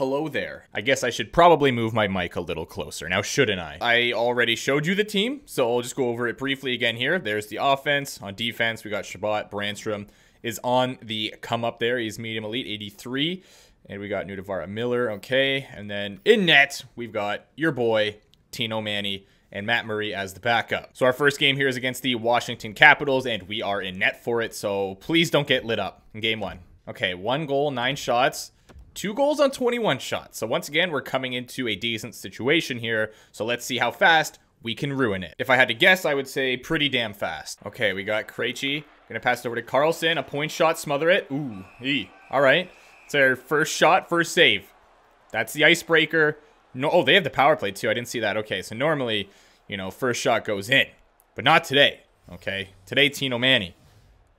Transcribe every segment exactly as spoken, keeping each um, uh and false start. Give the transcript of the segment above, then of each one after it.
Hello there. I guess I should probably move my mic a little closer. Now, shouldn't I? I already showed you the team, so I'll just go over it briefly again here. There's the offense. On defense, we got Shabbat Brandstrom is on the come up there. He's medium elite, eighty-three. And we got Nudavara Miller, okay. And then in net, we've got your boy, Tino Manny, and Matt Murray as the backup. So our first game here is against the Washington Capitals, and we are in net for it, so please don't get lit up in game one. Okay, one goal, nine shots, two goals on twenty-one shots. So once again, we're coming into a decent situation here, so let's see how fast we can ruin it. If I had to guess, I would say pretty damn fast. Okay, we got Krejci. Gonna pass it over to Carlson, a point shot, smother it. Ooh, ee. All right, it's our first shot, first save. That's the icebreaker. No, oh, they have the power play too. I didn't see that. Okay, so normally, you know, first shot goes in, but not today. Okay, today Tino Manny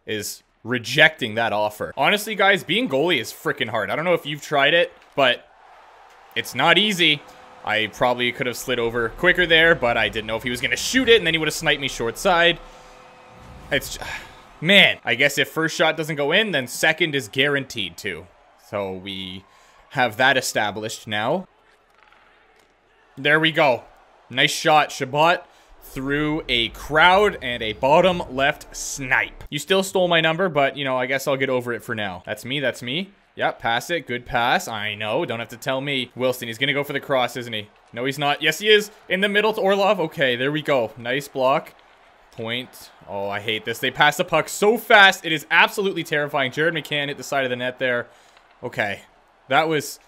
is rejecting that offer. Honestly, guys, being goalie is freaking hard. I don't know if you've tried it, but it's not easy. I probably could have slid over quicker there, but I didn't know if he was going to shoot it, and then he would have sniped me short side. It's just, man, I guess if first shot doesn't go in, then second is guaranteed to. So we have that established now. There we go. Nice shot, Shabbat, through a crowd and a bottom left snipe. You still stole my number, but, you know, I guess I'll get over it for now. That's me, that's me. Yep, pass it. Good pass. I know. Don't have to tell me. Wilson, he's going to go for the cross, isn't he? No, he's not. Yes, he is. In the middle to Orlov. Okay, there we go. Nice block. Point. Oh, I hate this. They pass the puck so fast. It is absolutely terrifying. Jared McCann hit the side of the net there. Okay, that was...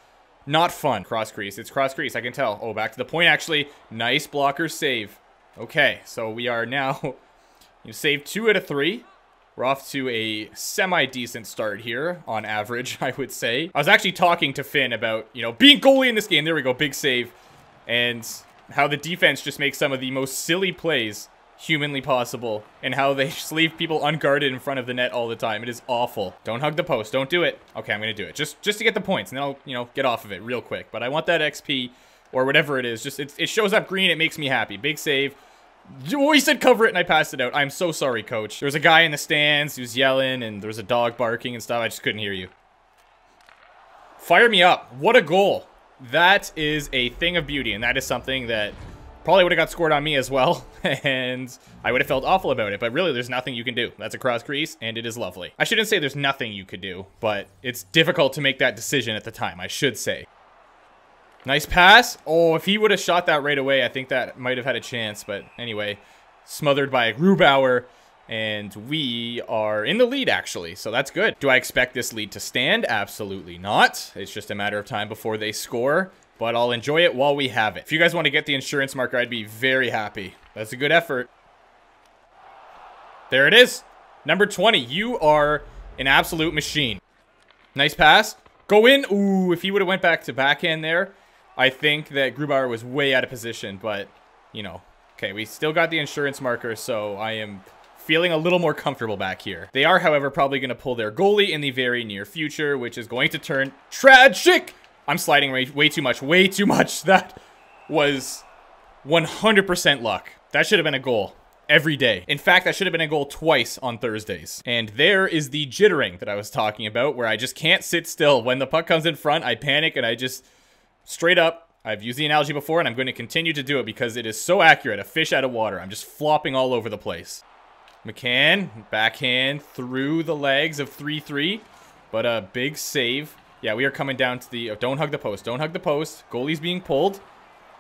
not fun. Cross crease. It's cross crease. I can tell. Oh, back to the point, actually. Nice blocker save. Okay, so we are now... you saved two out of three. We're off to a semi-decent start here, on average, I would say. I was actually talking to Finn about, you know, being goalie in this game. There we go. Big save. And how the defense just makes some of the most silly plays humanly possible. And how they just leave people unguarded in front of the net all the time. It is awful. Don't hug the post. Don't do it. Okay, I'm gonna do it. Just just to get the points. And then I'll, you know, get off of it real quick. But I want that X P or whatever it is. Just it, it shows up green. It makes me happy. Big save. Oh, he said cover it and I passed it out. I'm so sorry, coach. There was a guy in the stands who's yelling and there was a dog barking and stuff. I just couldn't hear you. Fire me up. What a goal. That is a thing of beauty. And that is something that... probably would have got scored on me as well, and I would have felt awful about it, but really there's nothing you can do. That's a cross crease, and it is lovely. I shouldn't say there's nothing you could do, but it's difficult to make that decision at the time, I should say. Nice pass. Oh, if he would have shot that right away, I think that might have had a chance, but anyway, smothered by Grubauer, and we are in the lead, actually, so that's good. Do I expect this lead to stand? Absolutely not. It's just a matter of time before they score. But I'll enjoy it while we have it. If you guys want to get the insurance marker, I'd be very happy. That's a good effort. There it is. Number twenty. You are an absolute machine. Nice pass. Go in. Ooh, if he would have went back to backhand there, I think that Grubauer was way out of position. But, you know, okay, we still got the insurance marker, so I am... feeling a little more comfortable back here. They are, however, probably going to pull their goalie in the very near future, which is going to turn tragic. I'm sliding way, way too much, way too much. That was one hundred percent luck. That should have been a goal every day. In fact, that should have been a goal twice on Thursdays. And there is the jittering that I was talking about, where I just can't sit still. When the puck comes in front, I panic and I just straight up, I've used the analogy before and I'm going to continue to do it because it is so accurate. A fish out of water. I'm just flopping all over the place. McCann, backhand through the legs of three three, but a big save. Yeah, we are coming down to the... oh, don't hug the post. Don't hug the post. Goalie's being pulled.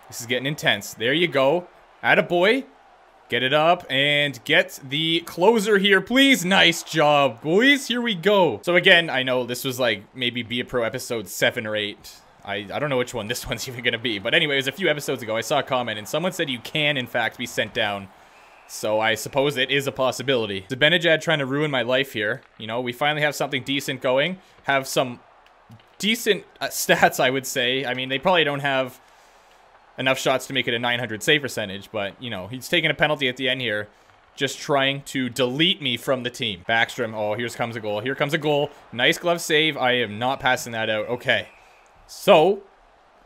This is getting intense. There you go. Attaboy. Get it up and get the closer here, please. Nice job, boys. Here we go. So again, I know this was like maybe Be A Pro episode seven or eight. I, I don't know which one this one's even going to be. But anyways, a few episodes ago, I saw a comment and someone said you can, in fact, be sent down. So I suppose it is a possibility. Zibanejad trying to ruin my life here. You know, we finally have something decent going. Have some... decent uh, stats, I would say. I mean, they probably don't have enough shots to make it a nine hundred save percentage, but, you know, he's taking a penalty at the end here, just trying to delete me from the team. Backstrom, oh, here comes a goal. Here comes a goal. Nice glove save. I am not passing that out. Okay. So,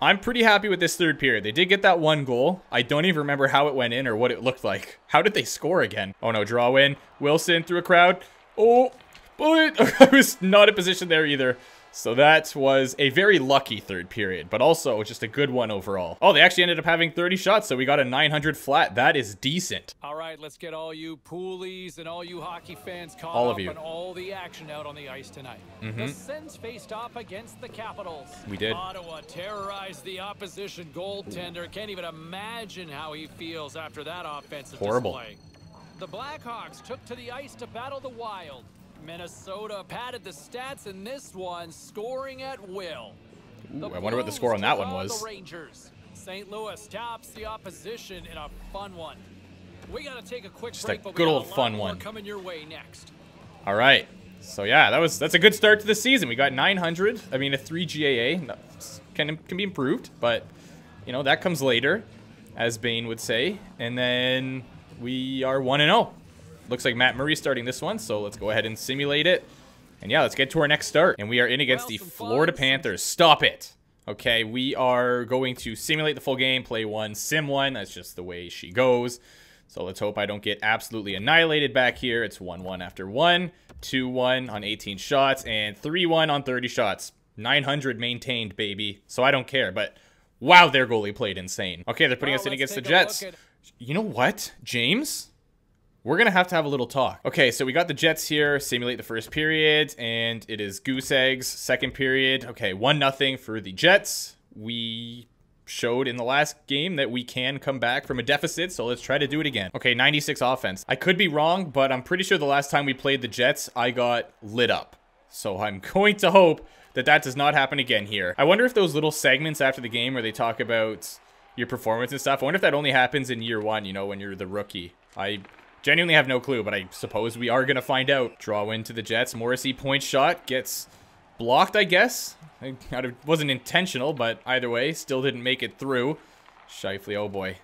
I'm pretty happy with this third period. They did get that one goal. I don't even remember how it went in or what it looked like. How did they score again? Oh, no, draw in. Wilson through a crowd. Oh, bullet. I was not in position there either. So that was a very lucky third period, but also just a good one overall. Oh, they actually ended up having thirty shots, so we got a nine hundred flat. That is decent. All right, let's get all you poolies and all you hockey fans caught all of you. up on all the action out on the ice tonight. Mm-hmm. The Sens faced off against the Capitals. We did. Ottawa terrorized the opposition goaltender. Ooh. Can't even imagine how he feels after that offensive Horrible. display. The Blackhawks took to the ice to battle the Wild. Minnesota padded the stats in this one, scoring at will. Ooh, I wonder what the score on that one was. The Rangers. Saint Louis tops the opposition in a fun one. We gotta take a quick Just break, a but good we old fun one coming your way next. All right, so yeah, that was that's a good start to the season. We got nine hundred. I mean, a three G A A can can be improved, but you know that comes later, as Bain would say. And then we are one and oh. Looks like Matt Murray starting this one, so let's go ahead and simulate it. And yeah, let's get to our next start. And we are in against the Florida Panthers. Stop it. Okay, we are going to simulate the full game, play one, sim one. That's just the way she goes. So let's hope I don't get absolutely annihilated back here. It's one one after one, two one on eighteen shots, and three one on thirty shots. nine hundred maintained, baby. So I don't care, but wow, their goalie played insane. Okay, they're putting us in against the Jets. You know what, James? We're going to have to have a little talk. Okay, so we got the Jets here. Simulate the first period, and it is goose eggs. Second period, okay, one nothing for the Jets. We showed in the last game that we can come back from a deficit, so let's try to do it again. Okay, ninety-six offense. I could be wrong, but I'm pretty sure the last time we played the Jets, I got lit up. So I'm going to hope that that does not happen again here. I wonder if those little segments after the game where they talk about your performance and stuff, I wonder if that only happens in year one, you know, when you're the rookie. I... Genuinely have no clue, but I suppose we are going to find out. Draw into the Jets. Morrissey point shot gets blocked, I guess. It wasn't intentional, but either way, still didn't make it through. Shifley, oh boy.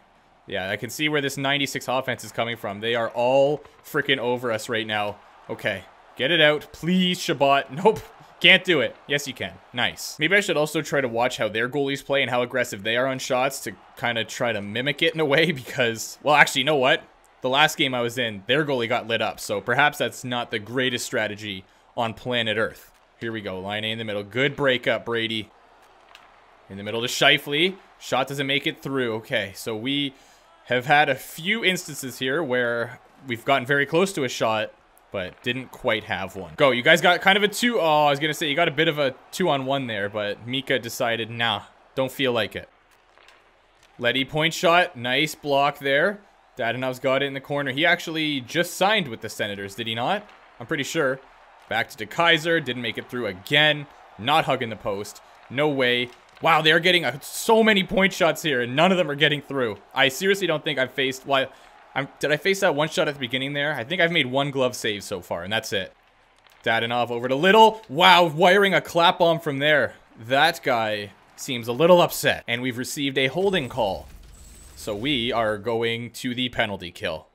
Yeah, I can see where this ninety-six offense is coming from. They are all freaking over us right now. Okay, get it out. Please, Shabbat. Nope. Can't do it. Yes, you can. Nice. Maybe I should also try to watch how their goalies play and how aggressive they are on shots to kind of try to mimic it in a way because, well, actually, you know what? The last game I was in, their goalie got lit up, so perhaps that's not the greatest strategy on planet Earth. Here we go, line A in the middle. Good breakup, Brady. In the middle to Shifley. Shot doesn't make it through. Okay, so we have had a few instances here where we've gotten very close to a shot, but didn't quite have one. Go, you guys got kind of a two. Oh, I was going to say, you got a bit of a two-on-one there, but Mika decided, nah, don't feel like it. Letty point shot. Nice block there. Dadanov's got it in the corner. He actually just signed with the Senators, did he not? I'm pretty sure. Back to DeKaiser. Didn't make it through again. Not hugging the post. No way. Wow, they're getting a, so many point shots here, and none of them are getting through. I seriously don't think I've faced... Well, I'm, did I face that one shot at the beginning there? I think I've made one glove save so far, and that's it. Dadanov over to Little. Wow, wiring a clap bomb from there. That guy seems a little upset. And we've received a holding call. So we are going to the penalty kill.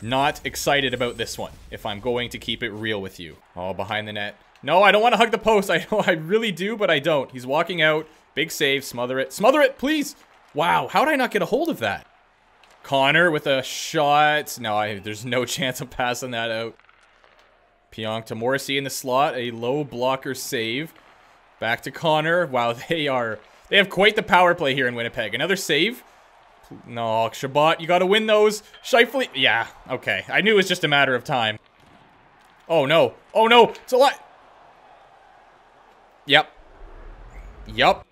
Not excited about this one, if I'm going to keep it real with you. Oh, behind the net. No, I don't want to hug the post. I know I really do, but I don't. He's walking out. Big save. Smother it. Smother it, please. Wow, how did I not get a hold of that? Connor with a shot. No, I, there's no chance of passing that out. Pionk to Morrissey in the slot. A low blocker save. Back to Connor. Wow, they are... They have quite the power play here in Winnipeg. Another save. No, Shabbat, you gotta win those. Shifley, yeah, okay. I knew it was just a matter of time. Oh, no. Oh, no. It's a lot. Yep. Yep.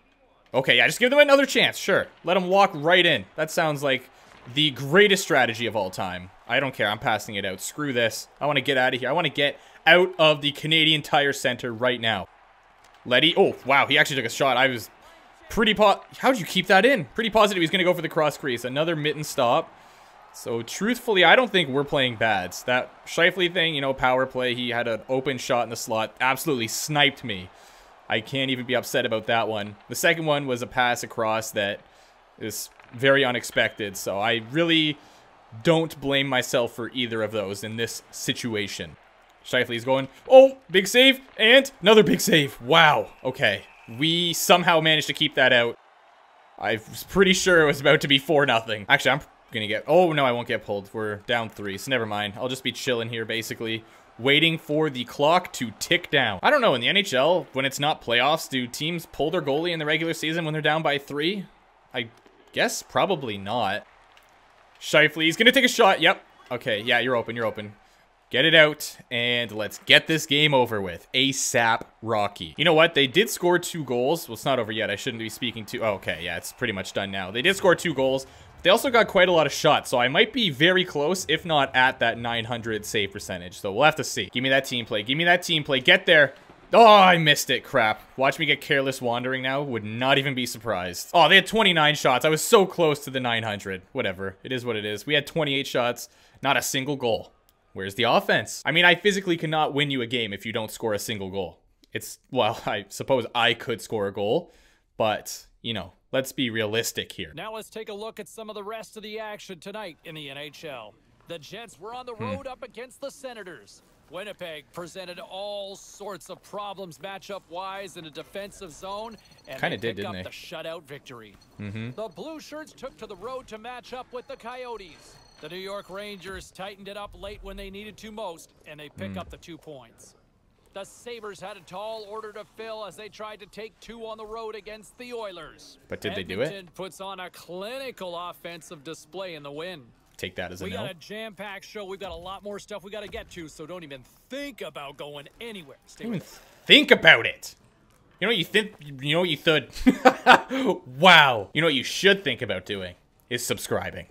Okay, yeah, just give them another chance, sure. Let them walk right in. That sounds like the greatest strategy of all time. I don't care. I'm passing it out. Screw this. I want to get out of here. I want to get out of the Canadian Tire Center right now. Letty. Oh, wow, he actually took a shot. I was... Pretty po- How'd you keep that in? Pretty positive he's going to go for the cross crease. Another mitten stop. So, truthfully, I don't think we're playing bads. That Shifley thing, you know, power play. He had an open shot in the slot. Absolutely sniped me. I can't even be upset about that one. The second one was a pass across that is very unexpected. So, I really don't blame myself for either of those in this situation. Shifley's going, oh, big save, and another big save. Wow. Okay. We somehow managed to keep that out. I was pretty sure it was about to be four nothing. Actually, I'm going to get... Oh, no, I won't get pulled. We're down three, so never mind. I'll just be chilling here, basically. waiting for the clock to tick down. I don't know, in the N H L, when it's not playoffs, do teams pull their goalie in the regular season when they're down by three? I guess probably not. Shifley, he's gonna take a shot. Yep. Okay, yeah, you're open, you're open. Get it out, and let's get this game over with. ASAP Rocky. You know what? They did score two goals. Well, it's not over yet. I shouldn't be speaking to... Oh, okay, yeah, it's pretty much done now. They did score two goals. They also got quite a lot of shots, so I might be very close, if not at that nine hundred save percentage. So we'll have to see. Give me that team play. Give me that team play. Get there. Oh, I missed it. Crap. Watch me get careless wandering now. Would not even be surprised. Oh, they had twenty-nine shots. I was so close to the nine hundred. Whatever. It is what it is. We had twenty-eight shots. Not a single goal. Where's the offense? I mean, I physically cannot win you a game if you don't score a single goal. It's, well, I suppose I could score a goal, but, you know, let's be realistic here. Now let's take a look at some of the rest of the action tonight in the N H L. The Jets were on the road hmm. up against the Senators. Winnipeg presented all sorts of problems matchup-wise in a defensive zone, and Kinda they did, picked didn't up they? the shutout victory. Mm-hmm. The Blue Shirts took to the road to match up with the Coyotes. The New York Rangers tightened it up late when they needed to most, and they pick mm. up the two points. The Sabres had a tall order to fill as they tried to take two on the road against the Oilers. But did Edmonton they do it? Edmonton puts on a clinical offensive display in the win. Take that as a no. We got a jam-packed show. We've got a lot more stuff we got to get to, so don't even think about going anywhere. Stay don't even us. think about it. You know what you think? You know what you thud? Wow. You know what you should think about doing is subscribing.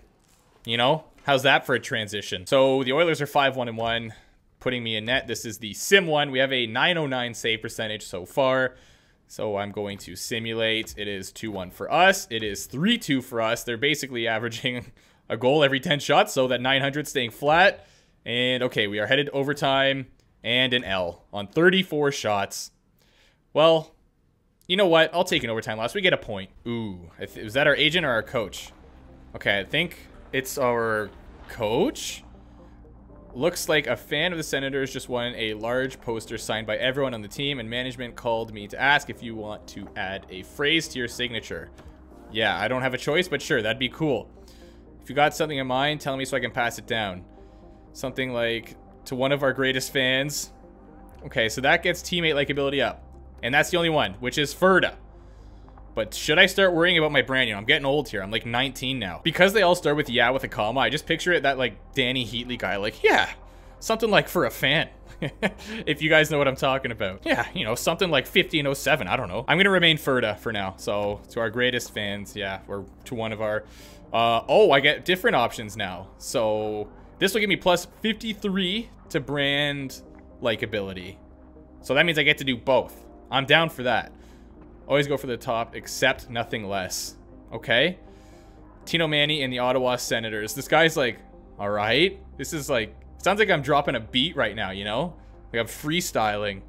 You know? How's that for a transition? So the Oilers are five one and one, putting me in net. This is the sim one. We have a nine oh nine save percentage so far. So I'm going to simulate. It is two one for us. It is three two for us. They're basically averaging a goal every ten shots. So that nine hundred staying flat. And okay, we are headed overtime and an L on thirty-four shots. Well, you know what? I'll take an overtime loss. We get a point. Ooh, is that our agent or our coach? Okay, I think it's our coach. Looks like a fan of the Senators just won a large poster signed by everyone on the team, and management called me to ask if you want to add a phrase to your signature. Yeah, I don't have a choice, but sure, that'd be cool. If you got something in mind, tell me so I can pass it down. Something like, to one of our greatest fans. Okay, so that gets teammate-like ability up. And that's the only one, which is Ferda. But should I start worrying about my brand? You know, I'm getting old here. I'm like nineteen now. Because they all start with yeah with a comma, I just picture it that like Danny Heatley guy, like, yeah, something like for a fan. If you guys know what I'm talking about. Yeah, you know, something like fifteen oh seven. I don't know. I'm going to remain Ferda for now. So to our greatest fans, yeah, or to one of our... Uh, oh, I get different options now. So this will give me plus fifty-three to brand likability. So that means I get to do both. I'm down for that. Always go for the top, except nothing less. Okay? Tino Manny and the Ottawa Senators. This guy's like, all right. This is like, sounds like I'm dropping a beat right now, you know? Like I'm freestyling.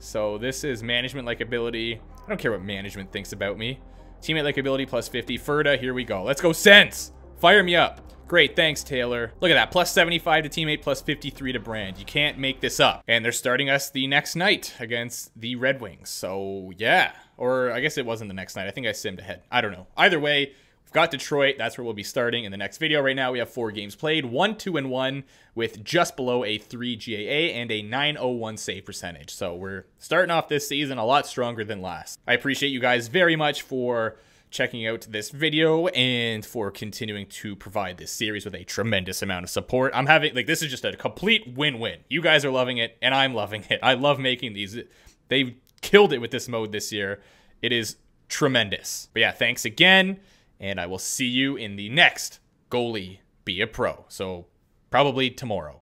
So this is management likability. I don't care what management thinks about me. Teammate likability plus fifty. Ferda, here we go. Let's go Sens. Fire me up. Great, thanks, Taylor. Look at that, plus seventy-five to teammate, plus fifty-three to brand. You can't make this up. And they're starting us the next night against the Red Wings. So, yeah. Or I guess it wasn't the next night. I think I simmed ahead. I don't know. Either way, we've got Detroit. That's where we'll be starting in the next video. Right now, we have four games played. One, two, and one with just below a three G A A and a nine oh one save percentage. So, we're starting off this season a lot stronger than last. I appreciate you guys very much for checking out this video and for continuing to provide this series with a tremendous amount of support. I'm having, like, this is just a complete win-win. You guys are loving it, and I'm loving it. I love making these. They've killed it with this mode this year. It is tremendous. But yeah, thanks again, and I will see you in the next Goalie Be a Pro. So, probably tomorrow.